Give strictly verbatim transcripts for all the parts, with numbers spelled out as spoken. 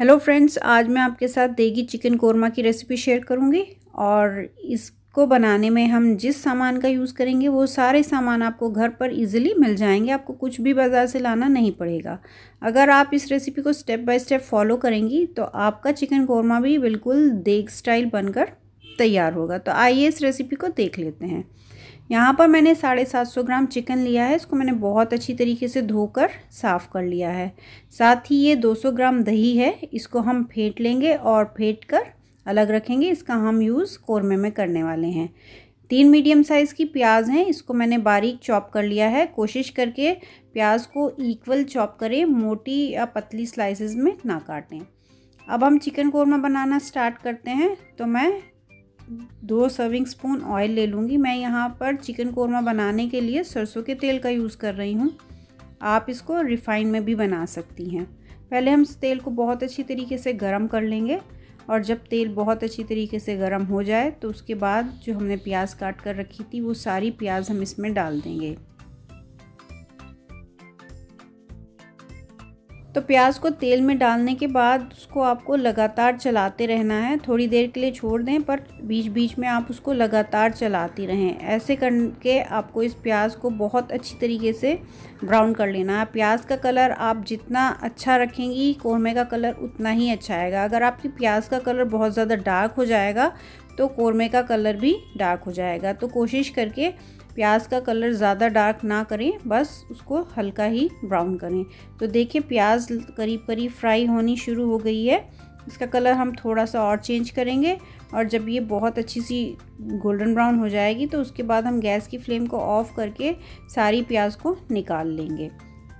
Hello friends, आज मैं आपके साथ देगी चिकन कोरमा की रेसिपी शेयर करूंगी और इसको बनाने में हम जिस सामान का यूज़ करेंगे वो सारे सामान आपको घर पर इजीली मिल जाएंगे। आपको कुछ भी बाज़ार से लाना नहीं पड़ेगा। अगर आप इस रेसिपी को स्टेप बाय स्टेप फॉलो करेंगी तो आपका चिकन कोरमा भी बिल्कुल देग स्टाइल बनकर तैयार होगा। तो आइए इस रेसिपी को देख लेते हैं। यहाँ पर मैंने साढ़े सात सौ ग्राम चिकन लिया है। इसको मैंने बहुत अच्छी तरीके से धोकर साफ़ कर लिया है। साथ ही ये दो सौ ग्राम दही है, इसको हम फेंट लेंगे और फेंट कर अलग रखेंगे। इसका हम यूज़ कोरमे में करने वाले हैं। तीन मीडियम साइज़ की प्याज हैं, इसको मैंने बारीक चॉप कर लिया है। कोशिश करके प्याज को इक्वल चॉप करें, मोटी या पतली स्लाइसेस में ना काटें। अब हम चिकन कोरमा बनाना स्टार्ट करते हैं। तो मैं दो सर्विंग स्पून ऑयल ले लूँगी। मैं यहाँ पर चिकन कोरमा बनाने के लिए सरसों के तेल का यूज़ कर रही हूँ। आप इसको रिफाइन में भी बना सकती हैं। पहले हम तेल को बहुत अच्छी तरीके से गरम कर लेंगे और जब तेल बहुत अच्छी तरीके से गरम हो जाए तो उसके बाद जो हमने प्याज काट कर रखी थी वो सारी प्याज हम इसमें डाल देंगे। तो प्याज को तेल में डालने के बाद उसको आपको लगातार चलाते रहना है। थोड़ी देर के लिए छोड़ दें, पर बीच बीच में आप उसको लगातार चलाती रहें। ऐसे करके आपको इस प्याज को बहुत अच्छी तरीके से ब्राउन कर लेना है। प्याज का कलर आप जितना अच्छा रखेंगी कोरमे का कलर उतना ही अच्छा आएगा। अगर आपकी प्याज का कलर बहुत ज़्यादा डार्क हो जाएगा तो कोरमे का कलर भी डार्क हो जाएगा। तो कोशिश करके प्याज का कलर ज़्यादा डार्क ना करें, बस उसको हल्का ही ब्राउन करें। तो देखिए प्याज करीब करीब फ्राई होनी शुरू हो गई है। इसका कलर हम थोड़ा सा और चेंज करेंगे और जब ये बहुत अच्छी सी गोल्डन ब्राउन हो जाएगी तो उसके बाद हम गैस की फ्लेम को ऑफ करके सारी प्याज को निकाल लेंगे।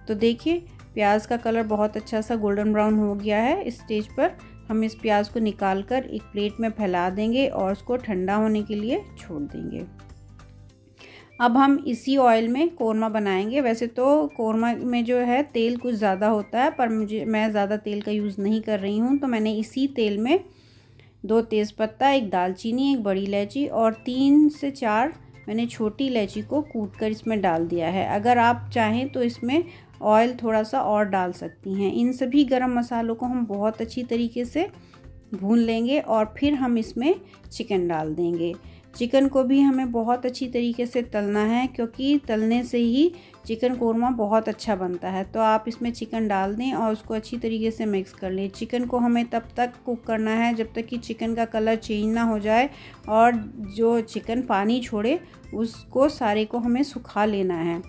तो देखिए प्याज का कलर बहुत अच्छा सा गोल्डन ब्राउन हो गया है। इस स्टेज पर हम इस प्याज को निकाल कर एक प्लेट में फैला देंगे और उसको ठंडा होने के लिए छोड़ देंगे। अब हम इसी ऑयल में कोरमा बनाएंगे। वैसे तो कोरमा में जो है तेल कुछ ज़्यादा होता है, पर मुझे मैं ज़्यादा तेल का यूज़ नहीं कर रही हूँ। तो मैंने इसी तेल में दो तेज़पत्ता, एक दालचीनी, एक बड़ी इलायची और तीन से चार मैंने छोटी इलायची को कूट कर इसमें डाल दिया है। अगर आप चाहें तो इसमें ऑयल थोड़ा सा और डाल सकती हैं। इन सभी गरम मसालों को हम बहुत अच्छी तरीके से भून लेंगे और फिर हम इसमें चिकन डाल देंगे। चिकन को भी हमें बहुत अच्छी तरीके से तलना है, क्योंकि तलने से ही चिकन कोरमा बहुत अच्छा बनता है। तो आप इसमें चिकन डाल दें और उसको अच्छी तरीके से मिक्स कर लें। चिकन को हमें तब तक कुक करना है जब तक कि चिकन का कलर चेंज ना हो जाए और जो चिकन पानी छोड़े उसको सारे को हमें सुखा लेना है।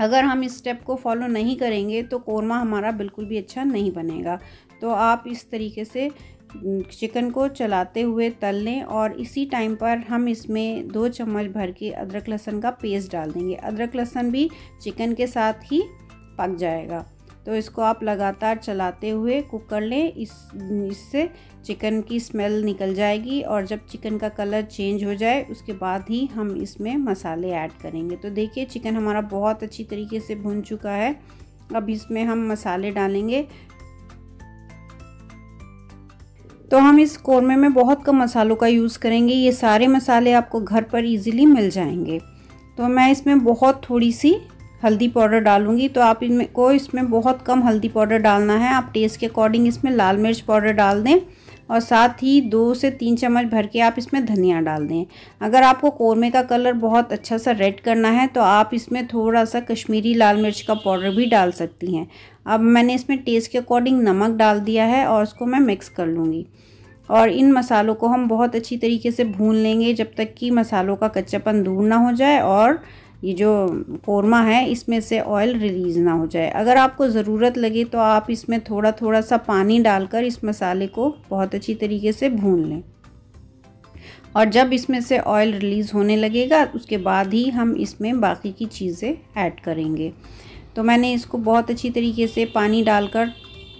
अगर हम इस स्टेप को फॉलो नहीं करेंगे तो कोरमा हमारा बिल्कुल भी अच्छा नहीं बनेगा। तो आप इस तरीके से चिकन को चलाते हुए तल लें और इसी टाइम पर हम इसमें दो चम्मच भर के अदरक लहसुन का पेस्ट डाल देंगे। अदरक लहसुन भी चिकन के साथ ही पक जाएगा। तो इसको आप लगातार चलाते हुए कुक कर लें। इस इससे चिकन की स्मेल निकल जाएगी और जब चिकन का कलर चेंज हो जाए उसके बाद ही हम इसमें मसाले ऐड करेंगे। तो देखिए चिकन हमारा बहुत अच्छी तरीके से भुन चुका है। अब इसमें हम मसाले डालेंगे। तो हम इस कोरमे में बहुत कम मसालों का यूज़ करेंगे। ये सारे मसाले आपको घर पर इजीली मिल जाएंगे। तो मैं इसमें बहुत थोड़ी सी हल्दी पाउडर डालूंगी। तो आप इनमें को इसमें बहुत कम हल्दी पाउडर डालना है। आप टेस्ट के अकॉर्डिंग इसमें लाल मिर्च पाउडर डाल दें और साथ ही दो से तीन चम्मच भर के आप इसमें धनिया डाल दें। अगर आपको कोरमे का कलर बहुत अच्छा सा रेड करना है तो आप इसमें थोड़ा सा कश्मीरी लाल मिर्च का पाउडर भी डाल सकती हैं। अब मैंने इसमें टेस्ट के अकॉर्डिंग नमक डाल दिया है और उसको मैं मिक्स कर लूँगी और इन मसालों को हम बहुत अच्छी तरीके से भून लेंगे जब तक कि मसालों का कच्चापन दूर ना हो जाए और ये जो कोरमा है इसमें से ऑयल रिलीज़ ना हो जाए। अगर आपको ज़रूरत लगे तो आप इसमें थोड़ा थोड़ा सा पानी डालकर इस मसाले को बहुत अच्छी तरीके से भून लें और जब इसमें से ऑयल रिलीज़ होने लगेगा उसके बाद ही हम इसमें बाकी की चीज़ें ऐड करेंगे। तो मैंने इसको बहुत अच्छी तरीके से पानी डालकर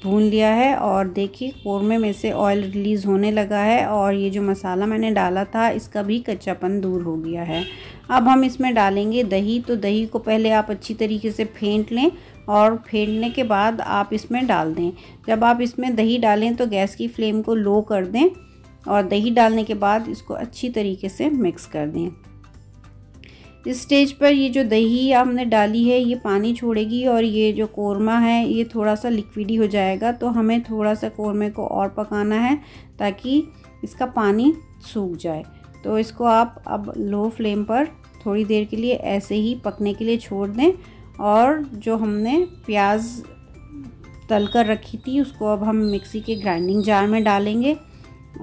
भून लिया है और देखिए कोरमे में से ऑयल रिलीज़ होने लगा है और ये जो मसाला मैंने डाला था इसका भी कच्चापन दूर हो गया है। अब हम इसमें डालेंगे दही। तो दही को पहले आप अच्छी तरीके से फेंट लें और फेंटने के बाद आप इसमें डाल दें। जब आप इसमें दही डालें तो गैस की फ्लेम को लो कर दें और दही डालने के बाद इसको अच्छी तरीके से मिक्स कर दें। इस स्टेज पर ये जो दही हमने डाली है ये पानी छोड़ेगी और ये जो कोरमा है ये थोड़ा सा लिक्विडी हो जाएगा। तो हमें थोड़ा सा कोरमे को और पकाना है ताकि इसका पानी सूख जाए। तो इसको आप अब लो फ्लेम पर थोड़ी देर के लिए ऐसे ही पकने के लिए छोड़ दें और जो हमने प्याज तल कर रखी थी उसको अब हम मिक्सी के ग्राइंडिंग जार में डालेंगे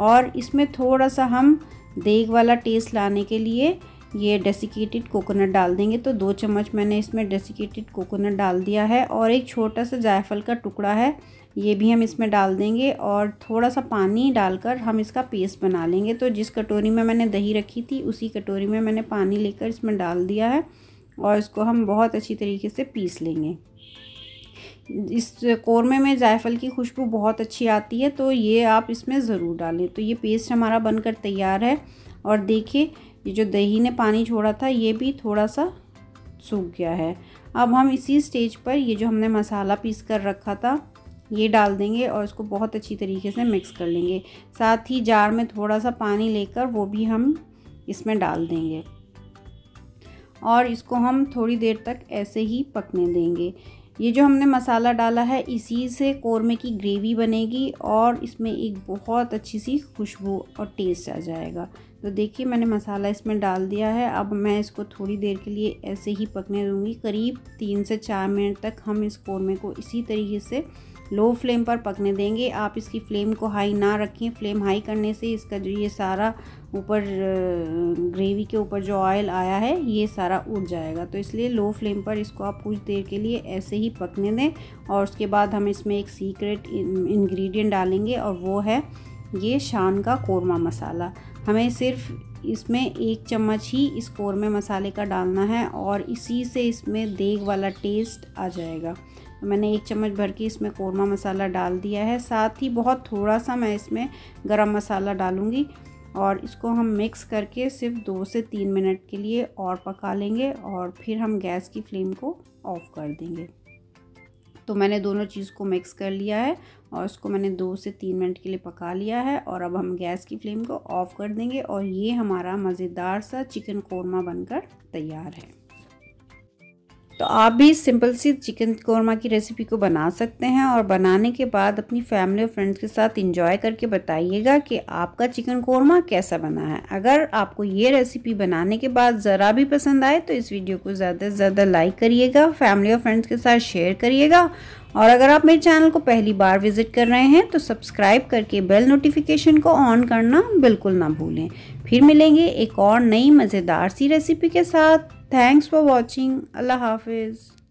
और इसमें थोड़ा सा हम देग वाला टेस्ट लाने के लिए ये डेसिकेटेड कोकोनट डाल देंगे। तो दो चम्मच मैंने इसमें डेसिकेटेड कोकोनट डाल दिया है और एक छोटा सा जायफल का टुकड़ा है ये भी हम इसमें डाल देंगे और थोड़ा सा पानी डालकर हम इसका पेस्ट बना लेंगे। तो जिस कटोरी में मैंने दही रखी थी उसी कटोरी में मैंने पानी लेकर इसमें डाल दिया है और इसको हम बहुत अच्छी तरीके से पीस लेंगे। इस कोरमे में जायफल की खुशबू बहुत अच्छी आती है तो ये आप इसमें ज़रूर डालें। तो ये पेस्ट हमारा बनकर तैयार है और देखिए ये जो दही ने पानी छोड़ा था ये भी थोड़ा सा सूख गया है। अब हम इसी स्टेज पर ये जो हमने मसाला पीस कर रखा था ये डाल देंगे और इसको बहुत अच्छी तरीके से मिक्स कर लेंगे। साथ ही जार में थोड़ा सा पानी लेकर वो भी हम इसमें डाल देंगे और इसको हम थोड़ी देर तक ऐसे ही पकने देंगे। ये जो हमने मसाला डाला है इसी से कोरमे की ग्रेवी बनेगी और इसमें एक बहुत अच्छी सी खुशबू और टेस्ट आ जाएगा। तो देखिए मैंने मसाला इसमें डाल दिया है। अब मैं इसको थोड़ी देर के लिए ऐसे ही पकने दूंगी। करीब तीन से चार मिनट तक हम इस कोरमे को इसी तरीके से लो फ्लेम पर पकने देंगे। आप इसकी फ्लेम को हाई ना रखें। फ्लेम हाई करने से इसका जो ये सारा ऊपर ग्रेवी के ऊपर जो ऑयल आया है ये सारा उड़ जाएगा। तो इसलिए लो फ्लेम पर इसको आप कुछ देर के लिए ऐसे ही पकने दें और उसके बाद हम इसमें एक सीक्रेट इंग्रेडिएंट डालेंगे और वो है ये शान का कोरमा मसाला। हमें सिर्फ इसमें एक चम्मच ही इस कोरमे मसाले का डालना है और इसी से इसमें देग वाला टेस्ट आ जाएगा। मैंने एक चम्मच भर के इसमें कोरमा मसाला डाल दिया है। साथ ही बहुत थोड़ा सा मैं इसमें गरम मसाला डालूँगी और इसको हम मिक्स करके सिर्फ दो से तीन मिनट के लिए और पका लेंगे और फिर हम गैस की फ्लेम को ऑफ कर देंगे। तो मैंने दोनों चीज़ को मिक्स कर लिया है और इसको मैंने दो से तीन मिनट के लिए पका लिया है और अब हम गैस की फ्लेम को ऑफ कर देंगे और ये हमारा मज़ेदार सा चिकन कोरमा बनकर तैयार है। तो आप भी सिंपल सी चिकन कोरमा की रेसिपी को बना सकते हैं और बनाने के बाद अपनी फैमिली और फ्रेंड्स के साथ एंजॉय करके बताइएगा कि आपका चिकन कोरमा कैसा बना है। अगर आपको ये रेसिपी बनाने के बाद ज़रा भी पसंद आए तो इस वीडियो को ज़्यादा से ज़्यादा लाइक करिएगा, फैमिली और फ्रेंड्स के साथ शेयर करिएगा और अगर आप मेरे चैनल को पहली बार विजिट कर रहे हैं तो सब्सक्राइब करके बेल नोटिफिकेशन को ऑन करना बिल्कुल ना भूलें। फिर मिलेंगे एक और नई मज़ेदार सी रेसिपी के साथ। Thanks for watching. अल्लाह हाफिज़।